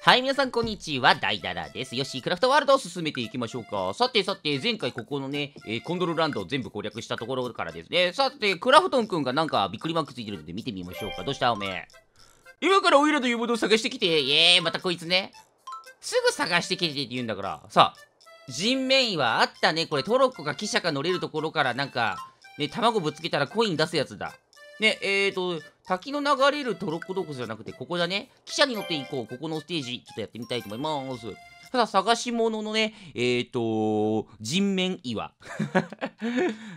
はい、皆さん、こんにちは。ダイダラです。よし、クラフトワールドを進めていきましょうか。さて、前回ここのね、コンドルランドを全部攻略したところからですね。さて、クラフトンくんがなんかびっくりマークついてるので見てみましょうか。どうしたおめえ。今からオイラというものを探してきて、またこいつね。すぐ探してきてって言うんだから。さあ、人面岩はあったね。これトロッコか汽車か乗れるところからなんか、ね、卵ぶつけたらコイン出すやつだ。ね、滝の流れるトロッコ洞窟じゃなくて、ここだね。汽車に乗っていこう。ここのステージ、ちょっとやってみたいと思います。ただ、探し物のね、人面岩。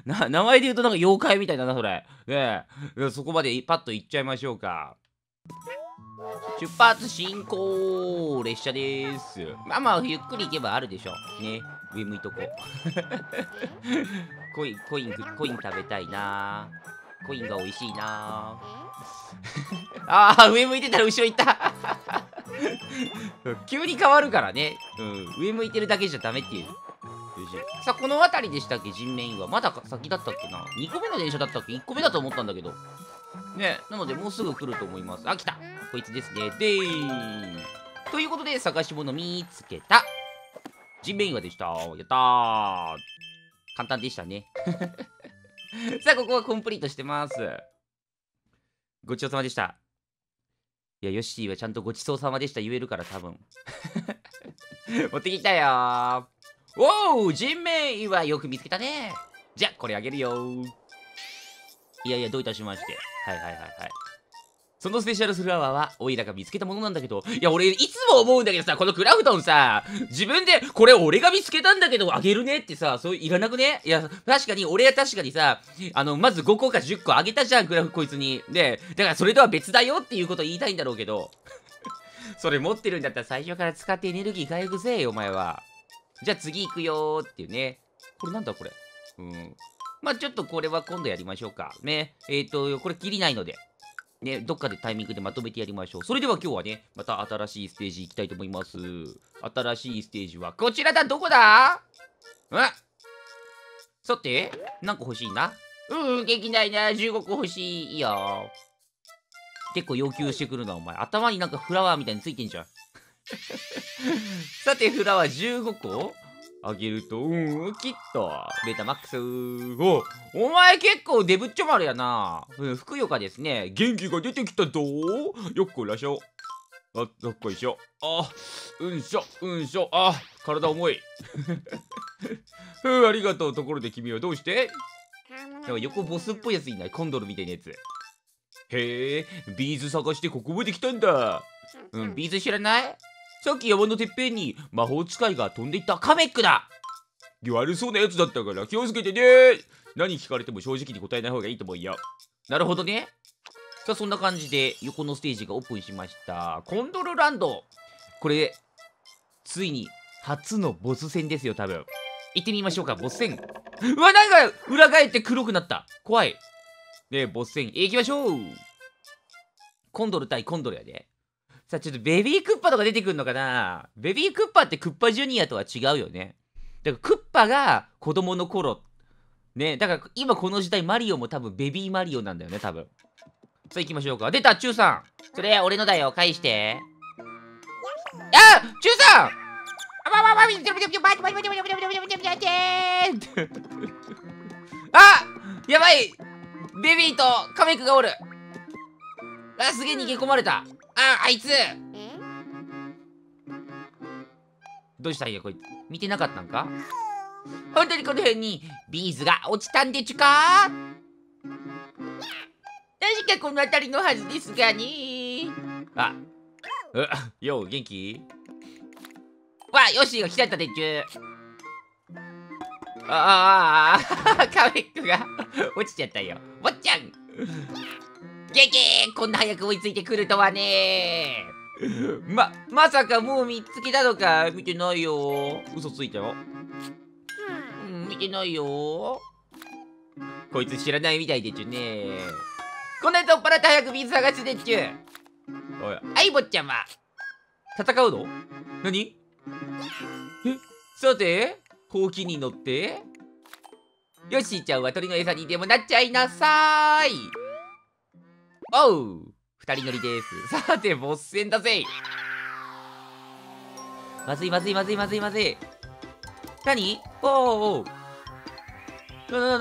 名前で言うとなんか妖怪みたいだな、それ。ねえ、そこまでパッと行っちゃいましょうか。出発進行列車です。まあ、ゆっくり行けばあるでしょ。ね。上向いとこう。コイン食べたいなぁ。コインが美味しいなぁ。ああ、上向いてたら後ろ行った。急に変わるからね、うん。上向いてるだけじゃダメっていう。さあ、この辺りでしたっけ、人面岩。まだ先だったっけな。2個目の電車だったっけ ?1 個目だと思ったんだけど。ね、なのでもうすぐ来ると思います。あ、来た。こいつですね。でーん。ということで、探し物見つけた。人面岩でした。やったー。簡単でしたね。さあ、ここはコンプリートしてます。ごちそうさまでした。いや、ヨッシーはちゃんとごちそうさまでした言えるから、多分。持ってきたよー。おー、人面岩よく見つけたね。じゃあ、これあげるよー。いや、どういたしまして。はい。そのスペシャルフラワーは、オイラが見つけたものなんだけど、いや、俺、いつも思うんだけどさ、このクラフトンさ、自分で、これ俺が見つけたんだけど、あげるねってさ、そういらなくね？いや、確かにさ、まず5個か10個あげたじゃん、こいつに。で、だからそれとは別だよっていうこと言いたいんだろうけど、それ持ってるんだったら最初から使ってエネルギー回復せえよ、お前は。じゃあ次行くよーっていうね。これなんだ、これ。まあちょっとこれは今度やりましょうか。ね。これ切りないので。ね、どっかでタイミングでまとめてやりましょう。それでは今日はね、また新しいステージ行きたいと思います。新しいステージはこちらだ。どこだ？さて、何個欲しいな？できないな。15個欲しい。いいよ。結構要求してくるな、お前。頭になんかフラワーみたいについてんじゃん。さて、フラワー15個あげると、きっと、ベータマックス。お前結構デブっちょ丸やな。ふくよかですね。元気が出てきたぞ。よっこいらっしゃい。あ、どっこいしょ。あ、うんしょ。あ、体重い。ありがとう。ところで君はどうして？横ボスっぽいやついない？コンドルみたいなやつ。へえ、ビーズ探してここまで来たんだ。ビーズ知らない？さっき山のてっぺんに魔法使いが飛んでいったカメックだ。悪そうなやつだったから気をつけてね。何聞かれても正直に答えない方がいいと思うよ。なるほどね。さあ、そんな感じで横のステージがオープンしました。コンドルランド。これ、ついに初のボス戦ですよ、多分。行ってみましょうか、ボス戦。うわ、なんか裏返って黒くなった。怖い。ねえ、ボス戦。行きましょう。コンドル対コンドルやで。さあ、ちょっとベビークッパとか出てくるのかな？ベビークッパってクッパジュニアとは違うよね。だからクッパが子供の頃。ね、だから今この時代マリオも多分ベビーマリオなんだよね、多分。さあ、行きましょうか。出た、チュウさん。それ、俺のだよ。返して。あ！チュウさん！あ！やばい！ベビーとカメクがおる。あ、すげえ逃げ込まれた。あいつどうしたんやこいつ。見てなかったんか。本当にこの辺にビーズが落ちたんでちゅか。確かこの辺りのはずですがに。あっよう元気わ。ヨッシーが来ちゃったでちゅ。あカメックが落ちちゃったよ。坊ちゃんゲゲー、こんな早く追いついてくるとはねー。まさかもう見つけたのか。見てないよ。嘘ついたよ。見てないよ。こいつ知らないみたいでちゅねー。こんなやつ追っ払って早く水探すでちゅ。おい、はい、坊ちゃま。戦うの？何？え？さて、ほうきに乗って。ヨッシーちゃんは鳥の餌にでもなっちゃいなさーい。おう、二人乗りです。さて、ボス戦だぜ。まずいまずいまずいまずいまずい。何？おーおー。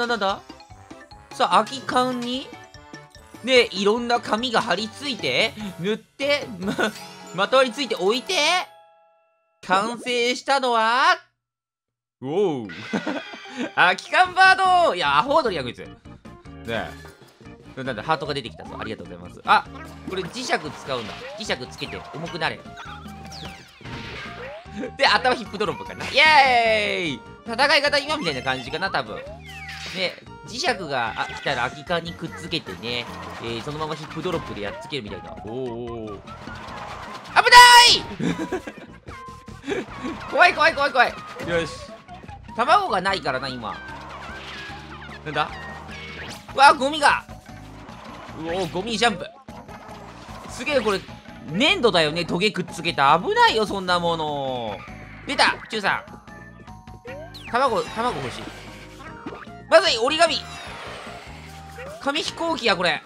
なんださあ、空き缶にで、いろんな紙が貼り付いて、塗って、まとわりついて置いて、完成したのは、おお空き缶バード。いや、アホードリや、こいつ。ねえ。なんだハートが出てきたぞ。ありがとうございます。あ、これ磁石使うんだ。磁石つけて重くなれで、頭ヒップドロップかな。イエーイ。戦い方今みたいな感じかな多分ね。磁石が来たら空き缶にくっつけてね、そのままヒップドロップでやっつけるみたいな。おお危ない怖い怖い怖い怖い。よし、卵がないからな今。なんだわ、ゴミが。おお、ゴミジャンプすげえ。これ粘土だよね。トゲくっつけた。危ないよそんなもの。出たチュウさん。卵欲しい。まずい、折り紙。紙飛行機やこれ。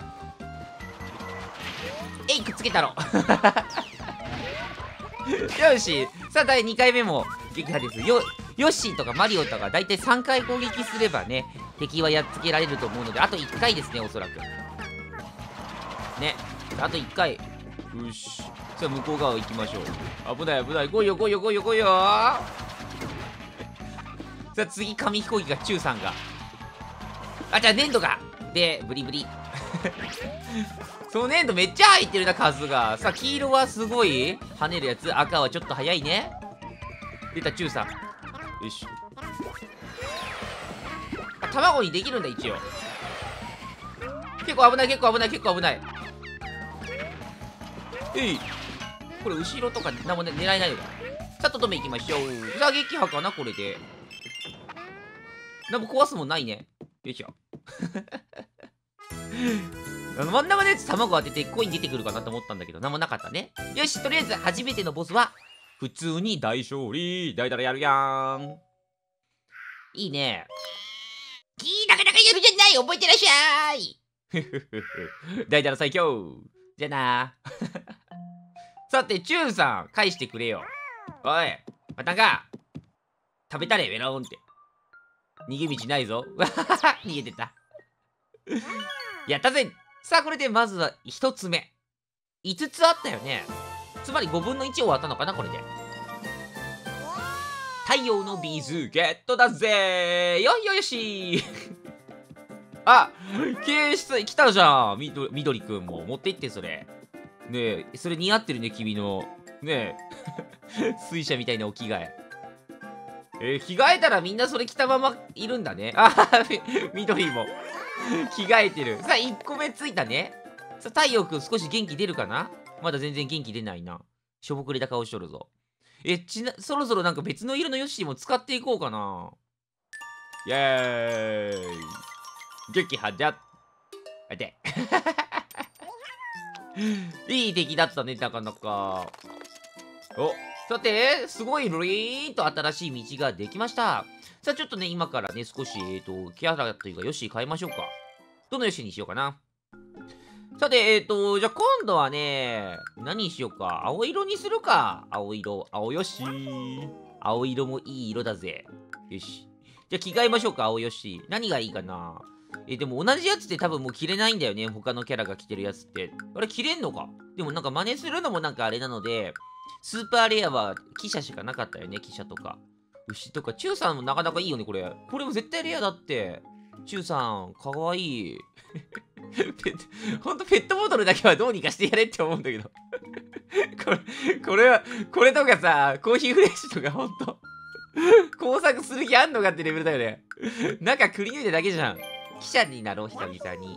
えい、くっつけたろよし、さあ第2回目も撃破です。ヨッシーとかマリオとかだいたい3回攻撃すればね、敵はやっつけられると思うので、あと1回ですねおそらくね。あと1回。よし、さあ向こう側行きましょう。危ない危ない、来いよ来いよ来いよ来いよ。さあ次紙飛行機がチュウさんが。あ、じゃあ粘土がでブリブリその粘土めっちゃ入ってるな数が。さあ黄色はすごい跳ねるやつ。赤はちょっと早いね。出たチュウさん。よし、あ、卵にできるんだ一応。結構危ない結構危ない結構危ない。えい、これ後ろとか何も、ね、狙えないのか。さあとどめいきましょう。さあ撃破かなこれで。なんか壊すもんないね。よいしょ真ん中のやつ卵当ててコイン出てくるかなと思ったんだけど何もなかったね。よし、とりあえず初めてのボスは普通に大勝利。だいだらやるやん。いいね。キーなかなかやるじゃない。覚えてらっしゃいだいだら最強じゃなさてチュウさん返してくれよ。おいまたか食べたれベローンって。逃げ道ないぞ逃げてたやったぜ。さあこれでまずは1つ目。5つあったよね。つまり5分の1終わったのかなこれで。太陽のビーズゲットだぜ。よいよよしあ、救出来たじゃん。緑くんも持って行ってそれ。ねえ、それ似合ってるね君の。ねえ水車みたいなお着替え。着替えたらみんなそれ着たままいるんだね。あ緑も着替えてる。さあ1個目ついたね。さあ太陽くん少し元気出るかな。まだ全然元気出ないな。しょぼくれた顔しとるぞ。そろそろなんか別の色のヨッシーも使っていこうかな。イエーイ撃破じゃ。あていい敵だったねなかなか。お、さてすごいルリーンと新しい道ができました。さあちょっとね今からね少しキャラというかヨッシー変えましょうか。どのヨッシーにしようかな。さてじゃあ今度はね何にしようか。青色にするか。青ヨッシー。青色もいい色だぜ。よし、じゃあ着替えましょうか青ヨッシー。何がいいかな。でも同じやつって多分もう着れないんだよね。他のキャラが着てるやつって。あれ着れんのか。でもなんか真似するのもなんかあれなので、スーパーレアは汽車しかなかったよね。汽車とか。牛とか。チュウさんもなかなかいいよね、これ。これも絶対レアだって。チュウさん、かわいい。ほんとペットボトルだけはどうにかしてやれって思うんだけどこれとかさ、コーヒーフレッシュとかほんと、工作する気あんのかってレベルだよね。なんかくり抜いただけじゃん。記者になろう久々に。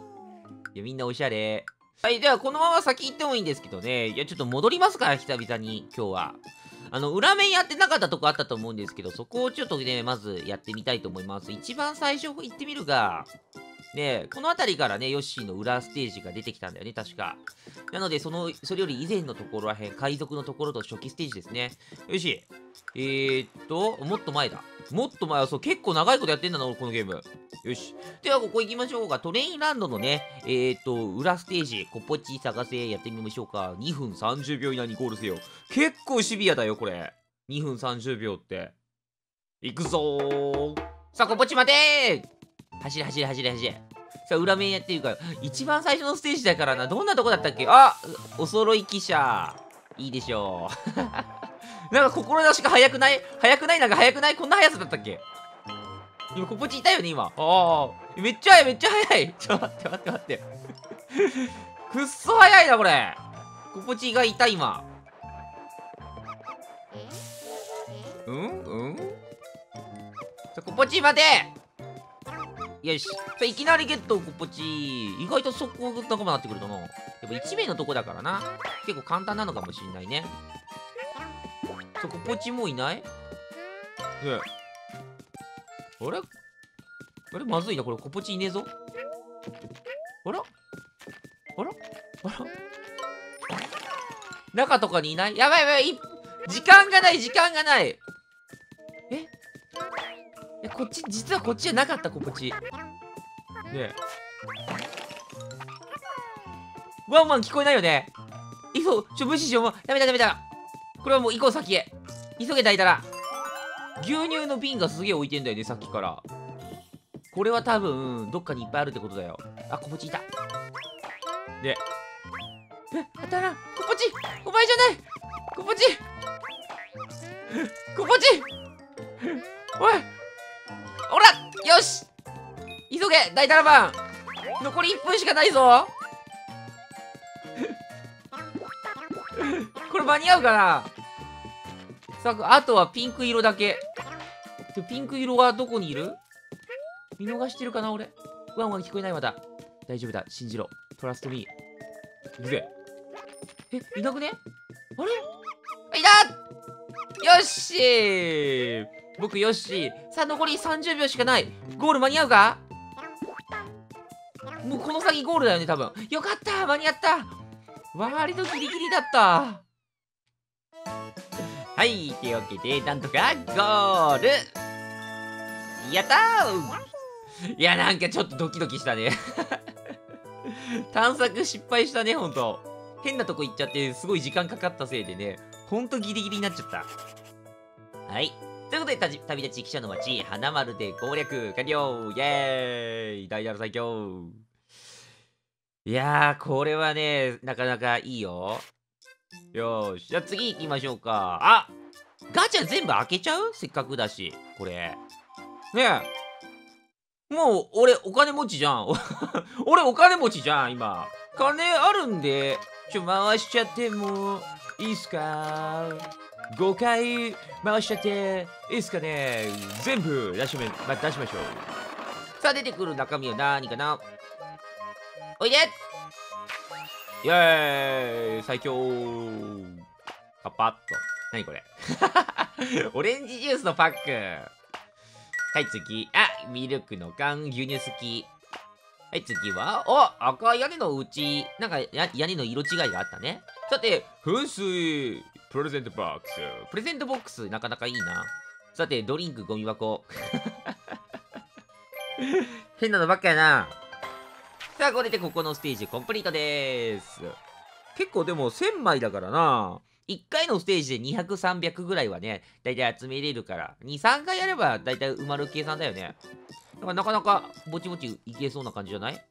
いやみんなおしゃれ。はい、ではこのまま先行ってもいいんですけどね。いやちょっと戻りますから久々に。今日は裏面やってなかったとこあったと思うんですけど、そこをちょっとねまずやってみたいと思います。一番最初行ってみるがね、この辺りからねヨッシーの裏ステージが出てきたんだよね確か。なのでそれより以前のところらへん、海賊のところと初期ステージですね。よし、もっと前だ。もっと前はそう、結構長いことやってんだな、このゲーム。よし。では、ここ行きましょうか。トレインランドのね、裏ステージ、コポチ探せ、やってみましょうか。2分30秒以内にゴールせよ。結構シビアだよ、これ。2分30秒っていくぞー。さあこっち待てー、走れ走れ走れ走れ。さあ裏面やってるから、一番最初のステージだからな。どんなとこだったっけ。あ、お揃い記者いいでしょうなんか志が速くない、速くない、なんか速くない、こんな速さだったっけ。今こっちいたよね今。ああめっちゃ速い、めっちゃ速い。ちょっと待って待って待ってくっそ速いなこれ。ここちがいた今。うんうん。ここちまでよし。いきなりゲット。ここち意外と速攻仲間になってくるともう。やっぱ1名のとこだからな、結構簡単なのかもしんないね。ここちもういない。あれあれまずいなこれ。ここちいねえぞ。あらあらあら中とかにいない。やばいやばい、時間がない時間がない。えこっち、実はこっちじゃなかった。こっちねえワンワン聞こえないよね。いそうちょ無視しよう。もうダメだダメだ。これはもう行こう先へ急げ。たいたら牛乳の瓶がすげえ置いてんだよねさっきから。これは多分どっかにいっぱいあるってことだよ。あこっちいた。でえ当たらん。こっちお前じゃない。こっちこっちおいおらよし急げ大タラバン。残り1分しかないぞこれ間に合うかな。さああとはピンク色だけ。ピンク色はどこにいる。見逃してるかな俺。ワンワン聞こえないまだ。大丈夫だ信じろトラストミー。行くぜ。えいなくね。あれいた。よっしー僕よっしー。さあ残り30秒しかない。ゴール間に合うか。もうこの先ゴールだよね多分。よかった間に合った。割とギリギリだった。はいというわけでなんとかゴールやったー。いやなんかちょっとドキドキしたね探索失敗したねほんと。変なとこ行っちゃってすごい時間かかったせいでねほんとギリギリになっちゃった。はいということで旅立ち記者の街花丸で攻略完了。イエーイ大丸最強。いやーこれはねなかなかいいよ。よーしじゃあ次行きましょうか。あガチャ全部開けちゃうせっかくだしこれねえ。もう、俺、お金持ちじゃん。俺、お金持ちじゃん、今。金あるんで、回しちゃってもいいっすか ?5 回回しちゃっていいっすかね。全部出しましょう。さあ、出てくる中身は何かな。おいでイェーイ最強パパッと。何これオレンジジュースのパック。はい、次。あ、ミルクの缶、牛乳好き。はい、次は、お、赤い屋根のうち。なんか屋根の色違いがあったね。さて、噴水、プレゼントボックス。プレゼントボックス、なかなかいいな。さて、ドリンク、ゴミ箱。変なのばっかやな。さあ、これでここのステージ、コンプリートでーす。結構でも、1000枚だからな。1回のステージで200、300ぐらいはね、だいたい集めれるから、2、3回やればだいたい埋まる計算だよね。だからなかなかぼちぼちいけそうな感じじゃない？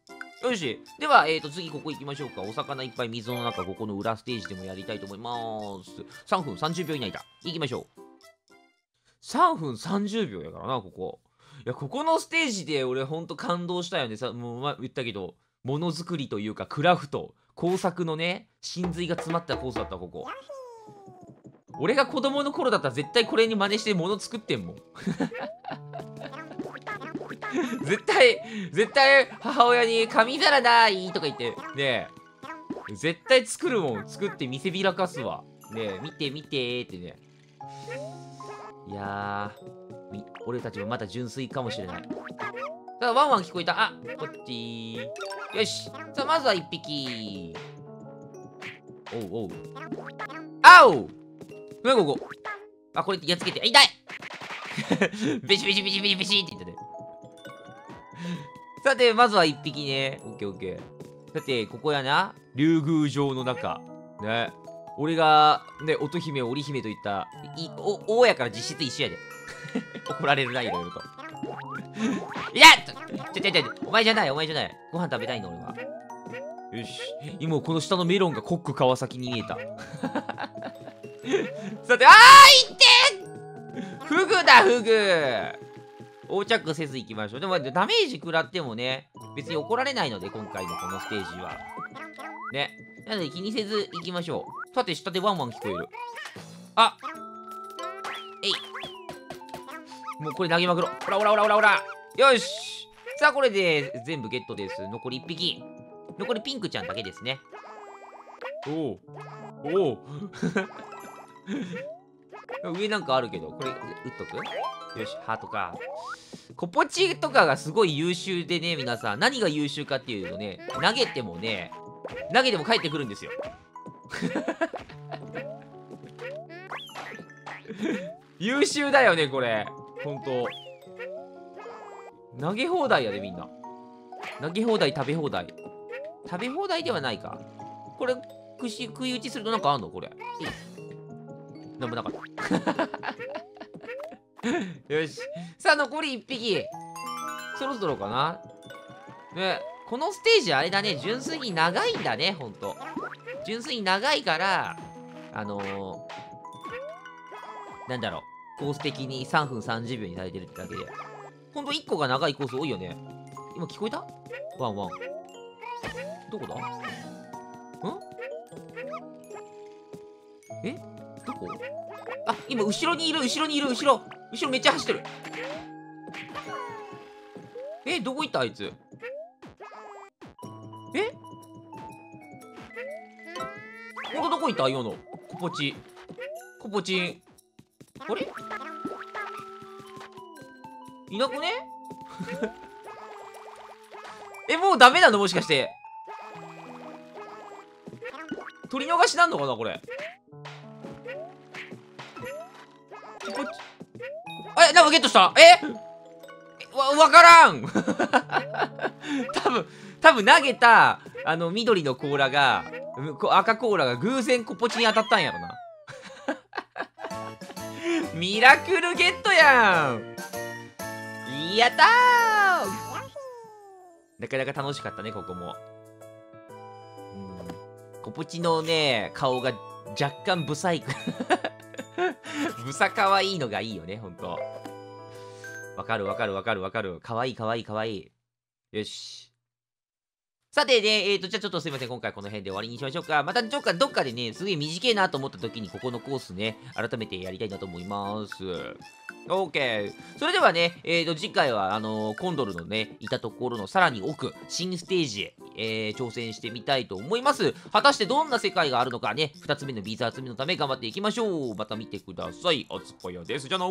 よし。では、次ここ行きましょうか。お魚いっぱい水の中、ここの裏ステージでもやりたいと思います。3分30秒以内だ。行きましょう。3分30秒やからな、ここ。いや、ここのステージで俺ほんと感動したよね。さ、もう前言ったけど、ものづくりというかクラフト、工作のね、神髄が詰まったコースだった、ここ。俺が子供の頃だったら絶対これに真似して物作ってんもん絶対母親に紙皿ないとか言ってねえ絶対作るもん。作って見せびらかすわねえ。見て見てーってね。いやー俺たちもまだ純粋かもしれない。さあワンワン聞こえた。あこっちーよし。さあまずは1匹。おうおうあお何ここ。あ、これやっつけて。痛いビシビシビシビシビシって言ったねさて、まずは1匹ね。オッケーオッケー。さて、ここやな。竜宮城の中。ね。俺が、ね、乙姫、織姫といった、大家から実質一緒やで。怒られるな、いろいろと。いやお前じゃない、お前じゃない。ご飯食べたいの、俺は。よし。今、この下のメロンがコック川崎に見えた。さて、あーいってフグだ、フグ横着せず行きましょう。でも、ダメージ食らってもね、別に怒られないので、今回のこのステージは。ね。なので、気にせず行きましょう。さて、下でワンワン聞こえる。あえい。もうこれ投げまくろ。ほらほらほらほらほら。よし。さあ、これで全部ゲットです。残り1匹。残りピンクちゃんだけですね。おお。おお。上なんかあるけど、これ、打っとく？よし、ハートか。コポチとかがすごい優秀でね、皆さん。何が優秀かっていうとね、投げても帰ってくるんですよ。優秀だよね、これ。ほんと。投げ放題やで、みんな。投げ放題、食べ放題。食べ放題ではないか。これ、食い打ちするとなんかあんの？これ。なんもなかった。よし。さあ、残り1匹。そろそろかな。ね、このステージあれだね。純粋に長いんだね、ほんと。純粋に長いから、なんだろう。コース的に3分30秒にされてるってだけで。ほんと1個が長いコース多いよね。今聞こえた？ワンワン。どこだ？ん？え？どこ？あ、今後ろにいる、後ろにいる、後ろめっちゃ走ってる。え、どこ行ったあいつ？え？ほんとどこ行った今の？コポチン。あれ？いなくね？え、もうダメなのもしかして。取り逃しなんのかなこれ。え、なんかゲットした？え？わからん。多分投げた、緑の甲羅が、赤甲羅が偶然コポチに当たったんやろな。ミラクルゲットやん。やったー。なかなか楽しかったね、ここも。うん、コポチのね、顔が若干ブサイク。ブサかわいいのがいいよね、ほんと。わかる。かわいい。よし。さてね、じゃあちょっとすいません、今回この辺で終わりにしましょうか。またどっかでね、すげえ短いなと思った時に、ここのコースね、改めてやりたいなと思います。OK。それではね、次回は、コンドルのね、いたところのさらに奥、新ステージへ、挑戦してみたいと思います。果たしてどんな世界があるのかね、2つ目のビーズ集めのため頑張っていきましょう。また見てください。あつこやです。じゃあな。